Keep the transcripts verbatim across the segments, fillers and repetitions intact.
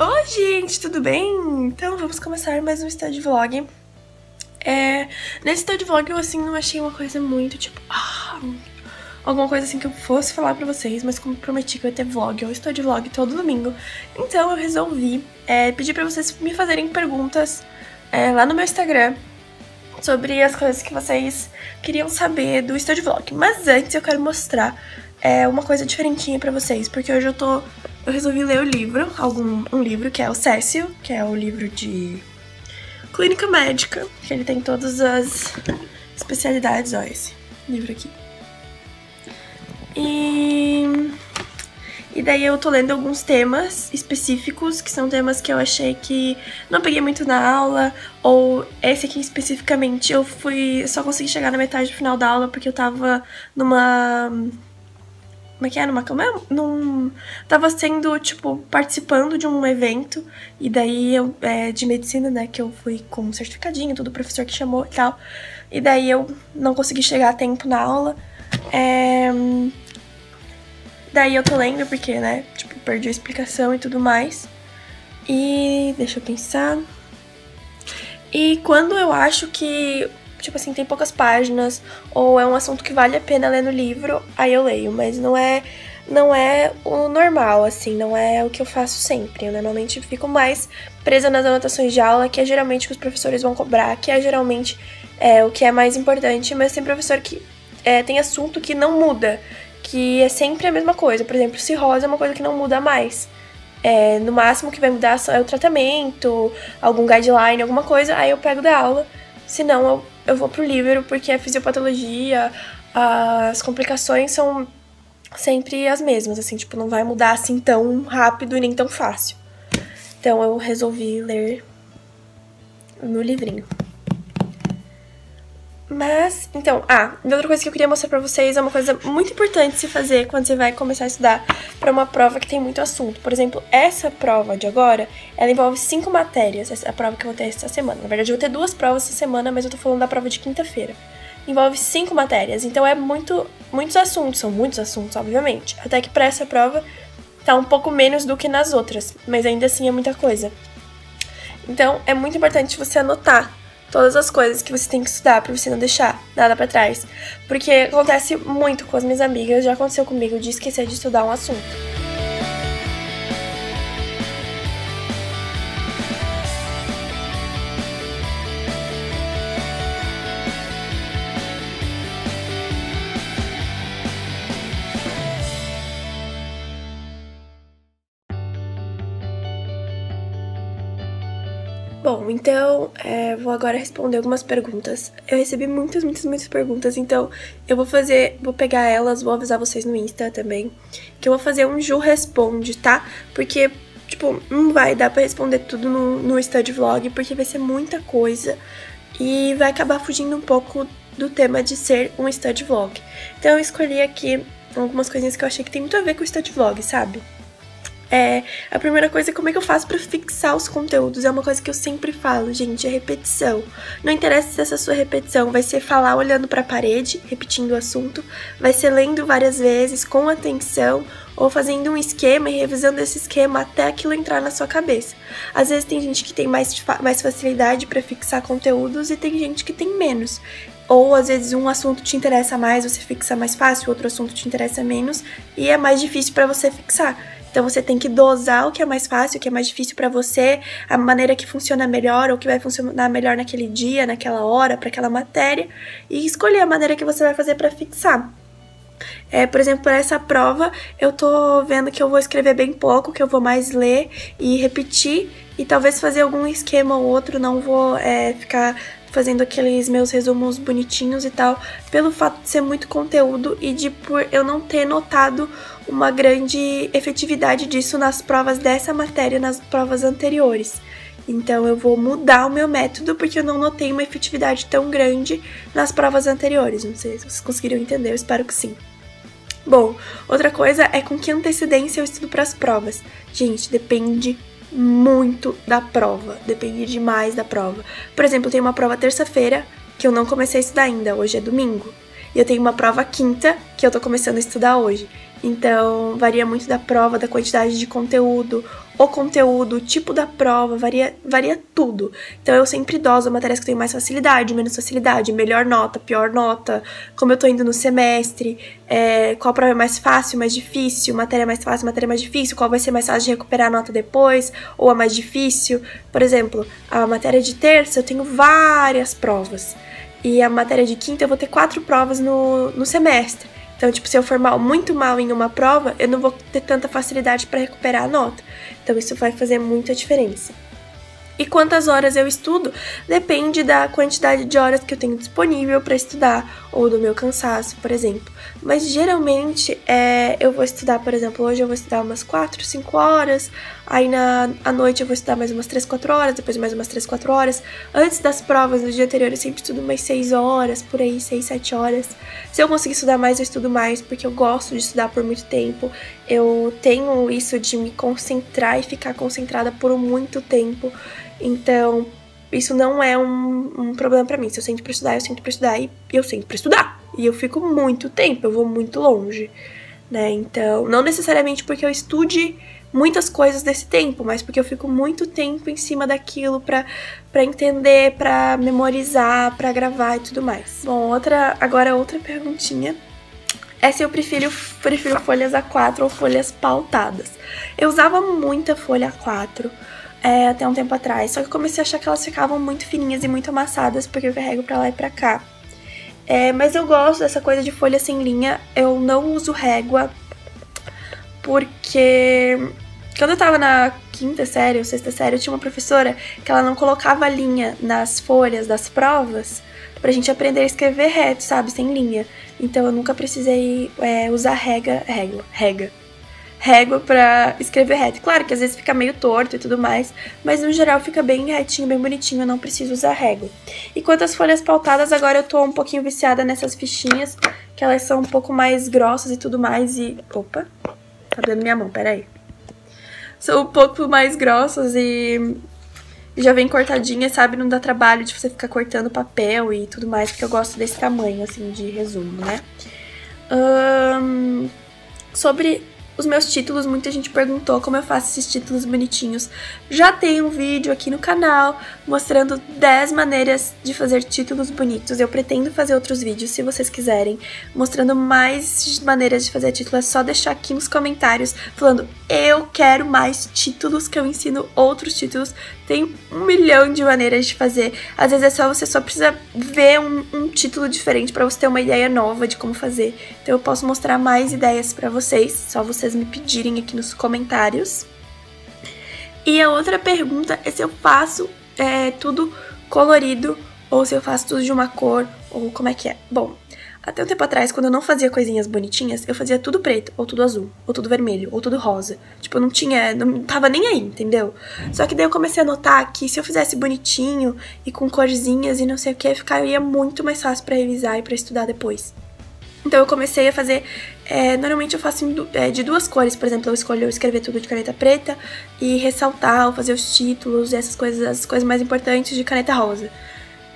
Oi gente, tudo bem? Então vamos começar mais um study vlog. É, nesse study vlog eu assim não achei uma coisa muito tipo... Ah, alguma coisa assim que eu fosse falar pra vocês, mas como prometi que eu ia ter vlog, eu estou de vlog todo domingo. Então eu resolvi é, pedir pra vocês me fazerem perguntas é, lá no meu Instagram sobre as coisas que vocês queriam saber do study vlog. Mas antes eu quero mostrar é, uma coisa diferentinha pra vocês, porque hoje eu tô... Eu resolvi ler o livro, algum, um livro que é o Cécio, que é o livro de clínica médica, que ele tem todas as especialidades, ó, esse livro aqui. E, e daí eu tô lendo alguns temas específicos, que são temas que eu achei que não peguei muito na aula, ou esse aqui especificamente eu fui só consegui chegar na metade do final da aula porque eu tava numa... Como é que é? Numa cama? Num... Tava sendo, tipo, participando de um evento. E daí eu... É, de medicina, né? Que eu fui com um certificadinho, tudo o professor que chamou e tal. E daí eu não consegui chegar a tempo na aula. É... Daí eu tô lendo porque, né? Tipo, perdi a explicação e tudo mais. E... Deixa eu pensar. E quando eu acho que... Tipo assim, tem poucas páginas, ou é um assunto que vale a pena ler no livro, aí eu leio, mas não é, não é o normal, assim, não é o que eu faço sempre. Eu normalmente fico mais presa nas anotações de aula, que é geralmente o que os professores vão cobrar, que é geralmente é, o que é mais importante, mas tem professor que é, tem assunto que não muda, que é sempre a mesma coisa. Por exemplo, cirrose é uma coisa que não muda mais. É, no máximo que vai mudar é o tratamento, algum guideline, alguma coisa, aí eu pego da aula, senão eu... Eu vou pro livro porque a fisiopatologia, as complicações são sempre as mesmas, assim, tipo, não vai mudar assim tão rápido e nem tão fácil. Então eu resolvi ler no livrinho. Mas, então, ah, outra coisa que eu queria mostrar pra vocês é uma coisa muito importante se fazer quando você vai começar a estudar pra uma prova que tem muito assunto. Por exemplo, essa prova de agora, ela envolve cinco matérias, essa é a prova que eu vou ter essa semana. Na verdade, eu vou ter duas provas essa semana, mas eu tô falando da prova de quinta-feira. Envolve cinco matérias, então é muito, muitos assuntos, são muitos assuntos, obviamente. Até que pra essa prova tá um pouco menos do que nas outras, mas ainda assim é muita coisa. Então, é muito importante você anotar todas as coisas que você tem que estudar pra você não deixar nada pra trás. Porque acontece muito com as minhas amigas, já aconteceu comigo de esquecer de estudar um assunto. Bom, então, é, vou agora responder algumas perguntas. Eu recebi muitas, muitas, muitas perguntas, então eu vou fazer, vou pegar elas, vou avisar vocês no Insta também, que eu vou fazer um Ju Responde, tá? Porque, tipo, não vai dar pra responder tudo no, no study vlog, porque vai ser muita coisa e vai acabar fugindo um pouco do tema de ser um study vlog. Então eu escolhi aqui algumas coisinhas que eu achei que tem muito a ver com o study vlog, sabe? É, a primeira coisa é como é que eu faço pra fixar os conteúdos. É uma coisa que eu sempre falo, gente, é repetição. Não interessa se essa sua repetição vai ser falar olhando pra parede, repetindo o assunto, vai ser lendo várias vezes, com atenção, ou fazendo um esquema e revisando esse esquema até aquilo entrar na sua cabeça. Às vezes tem gente que tem mais, fa- mais facilidade pra fixar conteúdos e tem gente que tem menos. Ou, às vezes, um assunto te interessa mais, você fixa mais fácil, outro assunto te interessa menos e é mais difícil pra você fixar. Então você tem que dosar o que é mais fácil, o que é mais difícil pra você, a maneira que funciona melhor, ou que vai funcionar melhor naquele dia, naquela hora, pra aquela matéria, e escolher a maneira que você vai fazer pra fixar. É, por exemplo, para essa prova, eu tô vendo que eu vou escrever bem pouco, que eu vou mais ler e repetir, e talvez fazer algum esquema ou outro, não vou é, ficar fazendo aqueles meus resumos bonitinhos e tal, pelo fato de ser muito conteúdo e de por eu não ter notado uma grande efetividade disso nas provas dessa matéria, nas provas anteriores. Então eu vou mudar o meu método porque eu não notei uma efetividade tão grande nas provas anteriores. Não sei se vocês conseguiram entender, eu espero que sim. Bom, outra coisa é com que antecedência eu estudo para as provas. Gente, depende muito da prova, depende demais da prova. Por exemplo, eu tenho uma prova terça-feira que eu não comecei a estudar ainda, hoje é domingo. E eu tenho uma prova quinta que eu tô começando a estudar hoje. Então, varia muito da prova, da quantidade de conteúdo, o conteúdo, o tipo da prova, varia, varia tudo. Então eu sempre doso matérias que tem mais facilidade, menos facilidade, melhor nota, pior nota, como eu tô indo no semestre, é, qual prova é mais fácil, mais difícil, matéria mais fácil, matéria mais difícil, qual vai ser mais fácil de recuperar a nota depois, ou a mais difícil. Por exemplo, a matéria de terça eu tenho várias provas, e a matéria de quinta eu vou ter quatro provas no, no semestre. Então, tipo, se eu for mal, muito mal em uma prova, eu não vou ter tanta facilidade para recuperar a nota. Então, isso vai fazer muita diferença. E quantas horas eu estudo? Depende da quantidade de horas que eu tenho disponível para estudar, ou do meu cansaço, por exemplo. Mas, geralmente, é, eu vou estudar, por exemplo, hoje eu vou estudar umas quatro, cinco horas, aí na à noite eu vou estudar mais umas três, quatro horas, depois mais umas três, quatro horas. Antes das provas, no dia anterior, eu sempre estudo umas seis horas, por aí, seis, sete horas. Se eu conseguir estudar mais, eu estudo mais, porque eu gosto de estudar por muito tempo. Eu tenho isso de me concentrar e ficar concentrada por muito tempo. Então, isso não é um, um problema pra mim. Se eu sento pra estudar, eu sento pra estudar e eu sento pra estudar. E eu fico muito tempo, eu vou muito longe, né? Então, não necessariamente porque eu estude muitas coisas desse tempo, mas porque eu fico muito tempo em cima daquilo pra, pra entender, pra memorizar, pra gravar e tudo mais. Bom, outra, agora outra perguntinha. É se eu prefiro, prefiro folhas A quatro ou folhas pautadas. Eu usava muita folha A quatro. É, até um tempo atrás, só que eu comecei a achar que elas ficavam muito fininhas e muito amassadas, porque eu carrego pra lá e pra cá. É, mas eu gosto dessa coisa de folha sem linha, eu não uso régua, porque quando eu tava na quinta série ou sexta série, eu tinha uma professora que ela não colocava linha nas folhas das provas pra gente aprender a escrever reto, sabe, sem linha. Então eu nunca precisei é, usar régua, régua, régua. régua pra escrever reto. Claro que às vezes fica meio torto e tudo mais, mas no geral fica bem retinho, bem bonitinho, eu não preciso usar régua. E quanto às folhas pautadas, agora eu tô um pouquinho viciada nessas fichinhas, que elas são um pouco mais grossas e tudo mais, e... Opa! Tá doendo minha mão, peraí. São um pouco mais grossas e... e já vem cortadinha, sabe? Não dá trabalho de você ficar cortando papel e tudo mais, porque eu gosto desse tamanho, assim, de resumo, né? Hum... Sobre... os meus títulos, muita gente perguntou como eu faço esses títulos bonitinhos. Já tem um vídeo aqui no canal mostrando dez maneiras de fazer títulos bonitos. Eu pretendo fazer outros vídeos, se vocês quiserem, mostrando mais maneiras de fazer título. É só deixar aqui nos comentários falando, eu quero mais títulos, que eu ensino outros títulos. Tem um milhão de maneiras de fazer. Às vezes é só, você só precisa ver um, um título diferente pra você ter uma ideia nova de como fazer. Então eu posso mostrar mais ideias pra vocês, só você vocês me pedirem aqui nos comentários. E a outra pergunta é se eu faço é, tudo colorido ou se eu faço tudo de uma cor, ou como é que é. Bom, até um tempo atrás, quando eu não fazia coisinhas bonitinhas, eu fazia tudo preto, ou tudo azul, ou tudo vermelho, ou tudo rosa. Tipo, eu não tinha, não tava nem aí, entendeu? Só que daí eu comecei a notar que se eu fizesse bonitinho e com corzinhas e não sei o que, ficaria muito mais fácil pra revisar e pra estudar depois. Então eu comecei a fazer, é, normalmente eu faço de duas cores, por exemplo, eu escolho escrever tudo de caneta preta e ressaltar ou fazer os títulos e essas coisas, as coisas mais importantes de caneta rosa.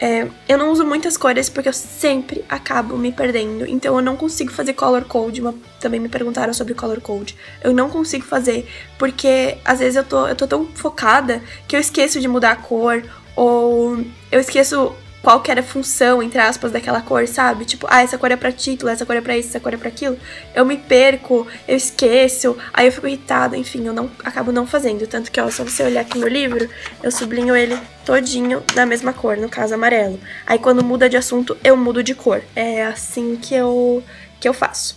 É, eu não uso muitas cores porque eu sempre acabo me perdendo, então eu não consigo fazer color code, uma, também me perguntaram sobre color code, eu não consigo fazer, porque às vezes eu tô, eu tô tão focada que eu esqueço de mudar a cor, ou eu esqueço... qual que era a função, entre aspas, daquela cor, sabe? Tipo, ah, essa cor é pra título, essa cor é pra isso, essa cor é pra aquilo. Eu me perco, eu esqueço, aí eu fico irritada, enfim, eu não acabo não fazendo. Tanto que, ó, se você olhar aqui no livro, eu sublinho ele todinho da mesma cor, no caso amarelo. Aí quando muda de assunto, eu mudo de cor. É assim que eu, que eu faço.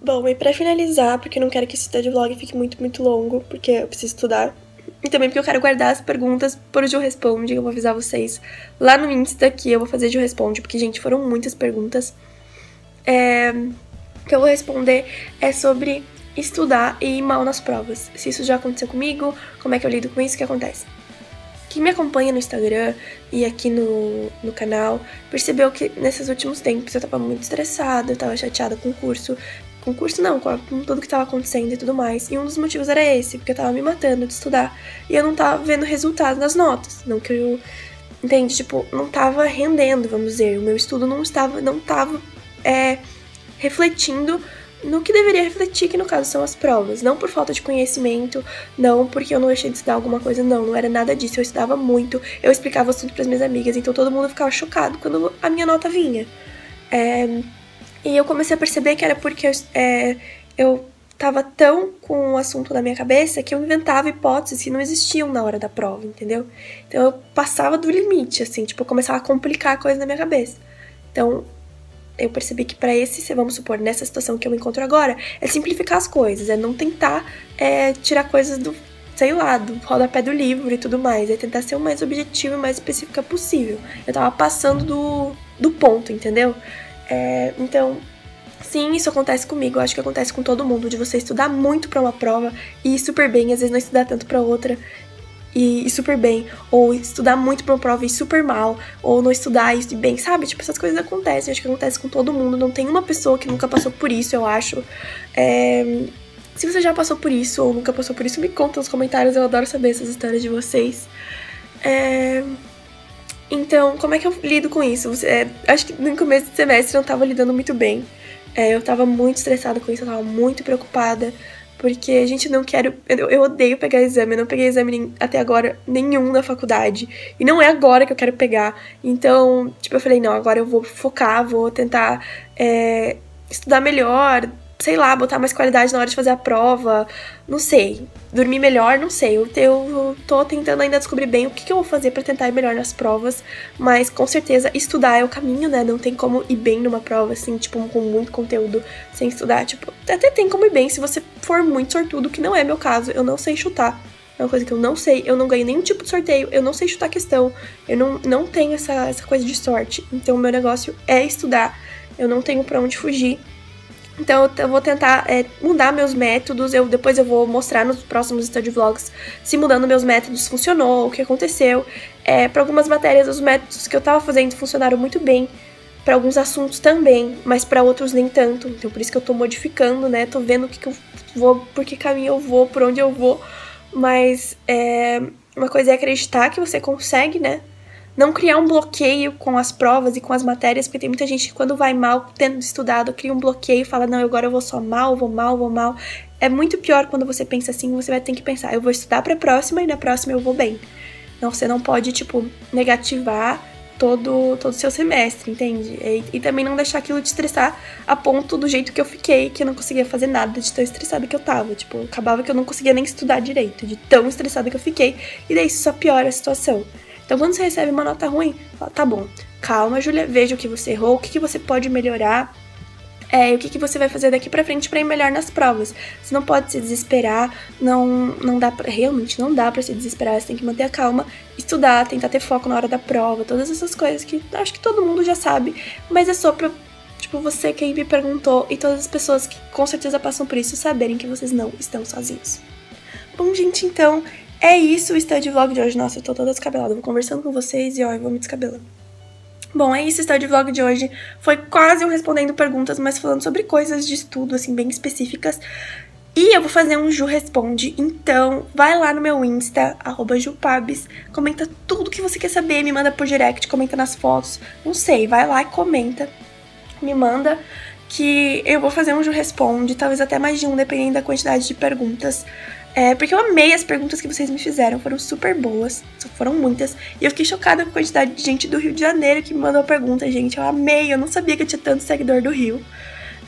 Bom, e pra finalizar, porque eu não quero que esse de vlog fique muito, muito longo, porque eu preciso estudar. E também porque eu quero guardar as perguntas por Ju Responde, eu vou avisar vocês lá no Insta que eu vou fazer Ju Responde, porque, gente, foram muitas perguntas. É, que eu vou responder é sobre estudar e ir mal nas provas. Se isso já aconteceu comigo, como é que eu lido com isso, o que acontece? Quem me acompanha no Instagram e aqui no, no canal percebeu que nesses últimos tempos eu tava muito estressada, eu tava chateada com o curso, concurso não, com tudo que tava acontecendo e tudo mais. E um dos motivos era esse, porque eu tava me matando de estudar e eu não tava vendo resultado nas notas. Não que eu... Entende? Tipo, não tava rendendo, vamos dizer. O meu estudo não estava, não tava é, refletindo no que deveria refletir, que no caso são as provas. Não por falta de conhecimento, não porque eu não deixei de estudar alguma coisa, não, não era nada disso, eu estudava muito, eu explicava tudo para as minhas amigas, então todo mundo ficava chocado quando a minha nota vinha. É, e eu comecei a perceber que era porque eu, é, eu tava tão com o assunto na minha cabeça que eu inventava hipóteses que não existiam na hora da prova, entendeu? Então eu passava do limite, assim, tipo, eu começava a complicar a coisa na minha cabeça. Então eu percebi que pra esse, vamos supor, nessa situação que eu me encontro agora, é simplificar as coisas, é não tentar é, tirar coisas do, sei lá, do rodapé do livro e tudo mais, é tentar ser o mais objetivo e mais específica possível. Eu tava passando do, do ponto, entendeu? É, então, sim, isso acontece comigo, eu acho que acontece com todo mundo, de você estudar muito pra uma prova e ir super bem, às vezes não estudar tanto pra outra e ir super bem, ou estudar muito pra uma prova e ir super mal, ou não estudar e ir bem, sabe? Tipo, essas coisas acontecem, acho que acontece com todo mundo, não tem uma pessoa que nunca passou por isso, eu acho. É... Se você já passou por isso ou nunca passou por isso, me conta nos comentários, eu adoro saber essas histórias de vocês. É... Então, como é que eu lido com isso? Você... É... Acho que no começo do semestre eu não tava lidando muito bem, é, eu tava muito estressada com isso, eu tava muito preocupada, porque a gente não quer... Eu, eu odeio pegar exame, eu não peguei exame nem, até agora nenhum na faculdade. E não é agora que eu quero pegar. Então, tipo, eu falei, não, agora eu vou focar, vou tentar é, estudar melhor, sei lá, botar mais qualidade na hora de fazer a prova, não sei. Dormir melhor, não sei. Eu, eu tô tentando ainda descobrir bem o que, que eu vou fazer pra tentar ir melhor nas provas, mas com certeza estudar é o caminho, né? Não tem como ir bem numa prova, assim, tipo, com muito conteúdo sem estudar. Tipo, até tem como ir bem se você for muito sortudo, que não é meu caso. Eu não sei chutar. É uma coisa que eu não sei. Eu não ganho nenhum tipo de sorteio. Eu não sei chutar questão. Eu não, não tenho essa, essa coisa de sorte. Então, o meu negócio é estudar. Eu não tenho pra onde fugir. Então eu vou tentar é, mudar meus métodos, eu, depois eu vou mostrar nos próximos study vlogs se mudando meus métodos funcionou, o que aconteceu. É, para algumas matérias os métodos que eu tava fazendo funcionaram muito bem, para alguns assuntos também, mas para outros nem tanto. Então por isso que eu tô modificando, né, tô vendo o que, que eu vou, por que caminho eu vou, por onde eu vou. Mas é, uma coisa é acreditar que você consegue, né. Não criar um bloqueio com as provas e com as matérias, porque tem muita gente que quando vai mal, tendo estudado, cria um bloqueio e fala, não, agora eu vou só mal, vou mal, vou mal. É muito pior quando você pensa assim, você vai ter que pensar, eu vou estudar pra próxima e na próxima eu vou bem. Não, você não pode, tipo, negativar todo todo o seu semestre, entende? E, e também não deixar aquilo te estressar a ponto do jeito que eu fiquei, que eu não conseguia fazer nada de tão estressada que eu tava. Tipo, acabava que eu não conseguia nem estudar direito, de tão estressada que eu fiquei, e daí isso só piora a situação. Então, quando você recebe uma nota ruim, fala, tá bom, calma, Julia, veja o que você errou, o que, que você pode melhorar, é, o que, que você vai fazer daqui pra frente pra ir melhor nas provas. Você não pode se desesperar, não, não dá pra, realmente não dá pra se desesperar, você tem que manter a calma, estudar, tentar ter foco na hora da prova, todas essas coisas que acho que todo mundo já sabe, mas é só pra, tipo, você quem me perguntou e todas as pessoas que com certeza passam por isso saberem que vocês não estão sozinhos. Bom, gente, então... É isso o study vlog de hoje. Nossa, eu tô toda descabelada, eu vou conversando com vocês e ó, eu vou me descabelando. Bom, é isso o study vlog de hoje. Foi quase um respondendo perguntas, mas falando sobre coisas de estudo, assim, bem específicas. E eu vou fazer um Ju Responde, então vai lá no meu Insta, arroba Ju Pabis, comenta tudo que você quer saber, me manda por direct, comenta nas fotos, não sei, vai lá e comenta, me manda, que eu vou fazer um Ju Responde, talvez até mais de um, dependendo da quantidade de perguntas. É, porque eu amei as perguntas que vocês me fizeram, foram super boas, foram muitas, e eu fiquei chocada com a quantidade de gente do Rio de Janeiro que me mandou a pergunta, gente, eu amei, eu não sabia que eu tinha tanto seguidor do Rio.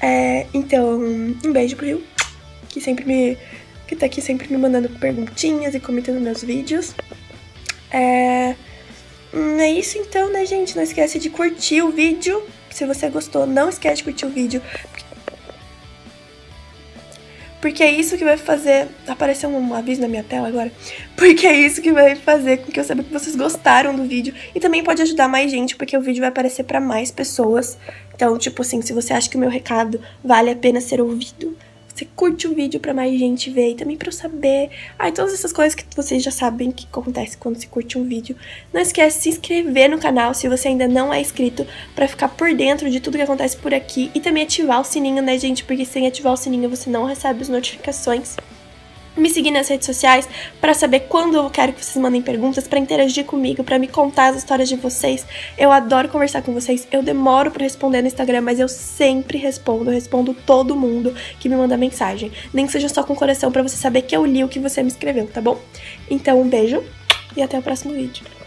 É, então, um beijo pro Rio, que sempre me, que tá aqui sempre me mandando perguntinhas e comentando meus vídeos. É, é isso então, né, gente, não esquece de curtir o vídeo, se você gostou, não esquece de curtir o vídeo, porque é isso que vai fazer... Apareceu um aviso na minha tela agora. Porque é isso que vai fazer com que eu saiba que vocês gostaram do vídeo. E também pode ajudar mais gente, porque o vídeo vai aparecer pra mais pessoas. Então, tipo assim, se você acha que o meu recado vale a pena ser ouvido, você curte o vídeo pra mais gente ver. E também pra eu saber... Ai, todas essas coisas que vocês já sabem que acontece quando se curte um vídeo. Não esquece de se inscrever no canal, se você ainda não é inscrito, pra ficar por dentro de tudo que acontece por aqui. E também ativar o sininho, né, gente? Porque sem ativar o sininho você não recebe as notificações. me seguir nas redes sociais para saber quando eu quero que vocês mandem perguntas, para interagir comigo, para me contar as histórias de vocês. Eu adoro conversar com vocês, eu demoro para responder no Instagram, mas eu sempre respondo, eu respondo todo mundo que me manda mensagem. Nem que seja só com o coração, para você saber que eu li o que você me escreveu, tá bom? Então um beijo e até o próximo vídeo.